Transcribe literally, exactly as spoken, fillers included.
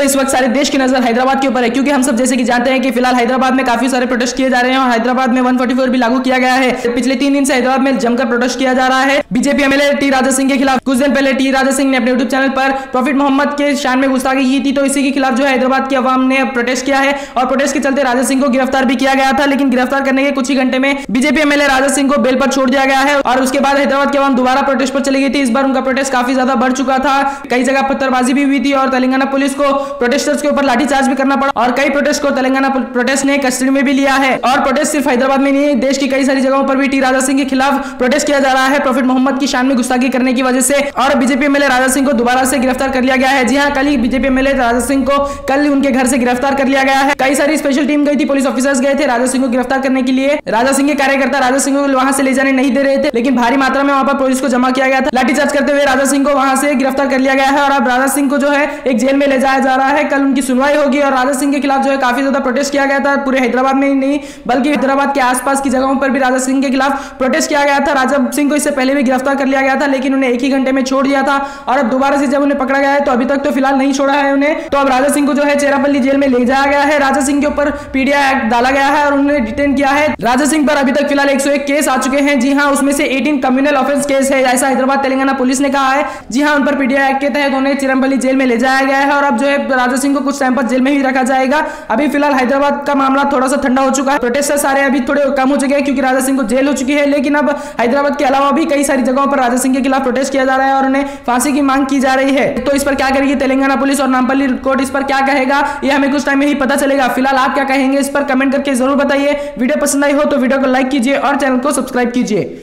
दोस्तों इस वक्त सारे देश की नजर हैदराबाद के ऊपर है, क्योंकि हम सब जैसे कि जानते हैं कि फिलहाल हैदराबाद में काफी सारे प्रोटेस्ट किए जा रहे हैं और हैदराबाद में एक सौ चौवालीस भी लागू किया गया है। पिछले तीन दिन से हैदराबाद में जमकर प्रोटेस्ट किया जा रहा है BJP MLA T Raja Singh के खिलाफ। कुछ दिन पहले टी राजा सिंह ने अपने यूट्यूब चैनल पर प्रॉफिट मोहम्मद के शान में गुस्ताखी की थी, तो इसी के खिलाफ जो है हैदराबाद की आवाम ने प्रोटेस्ट किया है और प्रोटेस्ट के चलते राजा सिंह को गिरफ्तार भी किया गया था। लेकिन गिरफ्तार करने के कुछ ही घंटे में बीजेपी एमएलए राजा सिंह को बेल पर छोड़ दिया गया है और उसके बाद हैदराबाद की आवाम दोबारा प्रोटेस्ट पर चली गई थी। इस बार उनका प्रोटेस्ट काफी ज्यादा बढ़ चुका था, कई जगह पत्थरबाजी भी हुई थी और तेलंगाना पुलिस को प्रोटेस्टर्स के ऊपर लाठीचार्ज भी करना पड़ा और कई प्रोटेस्ट को तेलंगाना प्रोटेस्ट ने कस्टडी में भी लिया है। और प्रोटेस्ट सिर्फ हैदराबाद में नहीं, देश की कई सारी जगहों पर भी टी राजा सिंह के खिलाफ प्रोटेस्ट किया जा रहा है प्रॉफिट मोहम्मद की शान में गुस्ताखी करने की वजह से, और बीजेपी एमएलए राजा सिंह को दोबारा से गिरफ्तार कर लिया गया है। जी हाँ, कल ही बीजेपी एमएलए राजा सिंह को कल उनके घर से गिरफ्तार कर लिया गया है। कई सारी स्पेशल टीम गई थी, पुलिस ऑफिसर्स गए थे राजा सिंह को गिरफ्तार करने के लिए। राजा सिंह के कार्यकर्ता राजा सिंह को वहां से ले जाने नहीं दे रहे थे, लेकिन भारी मात्रा में वहां पर पुलिस को जमा किया गया था। लाठीचार्ज करते हुए राजा सिंह को वहां से गिरफ्तार कर लिया गया है और अब राजा सिंह को जो है एक जेल में ले जाया जा रहा है। कल उनकी सुनवाई होगी और राजा सिंह के खिलाफ जो है काफी ज्यादा प्रोटेस्ट किया गया था। पूरे हैदराबाद में ही नहीं बल्कि हैदराबाद के आसपास की जगहों पर भी राजा सिंह के खिलाफ प्रोटेस्ट किया गया था। राजा सिंह को इससे पहले भी गिरफ्तार कर लिया गया था, लेकिन उन्हें एक ही घंटे में छोड़ दिया था और अब दोबारा से जब उन्हें पकड़ा गया है तो अभी तक तो फिलहाल नहीं छोड़ा है उन्हें। तो अब राजा सिंह को जो है चेरापल्ली जेल में ले जाया गया है। राजा सिंह के ऊपर पीडीआई एक्ट डाला गया है और उन्हें डिटेन किया है। राजा सिंह पर अभी तक फिलहाल एक सौ एक केस आ चुके हैं। जी हाँ, उसमें से अठारह कम्युनल ऑफेंस केस है, ऐसा हैदराबाद तेलंगाना पुलिस ने कहा है। जी हाँ, उन पर पीडीआई एक्ट के तहत उन्हें चेरापल्ली जेल में ले जाया गया है और अब जो है राजा सिंह को कुछ टाइम पर जेल में ही रखा जाएगा। अभी फिलहाल हैदराबाद का मामला थोड़ा सा ठंडा हो चुका है, प्रोटेस्टर सारे अभी थोड़े कम हो चुके हैं क्योंकि राजा सिंह को जेल हो चुकी है। लेकिन अब हैदराबाद के अलावा भी कई सारी जगहों पर राजा सिंह के खिलाफ प्रोटेस्ट किया जा रहा है और उन्हें फांसी की मांग की जा रही है। तो इस पर क्या करेगी तेलंगाना पुलिस और नामपल्ली कोर्ट, इस पर क्या कहेगा, यह हमें कुछ टाइम में ही पता चलेगा। फिलहाल आप क्या कहेंगे इस पर कमेंट करके जरूर बताइए। वीडियो पसंद आई हो तो वीडियो को लाइक कीजिए और चैनल को सब्सक्राइब कीजिए।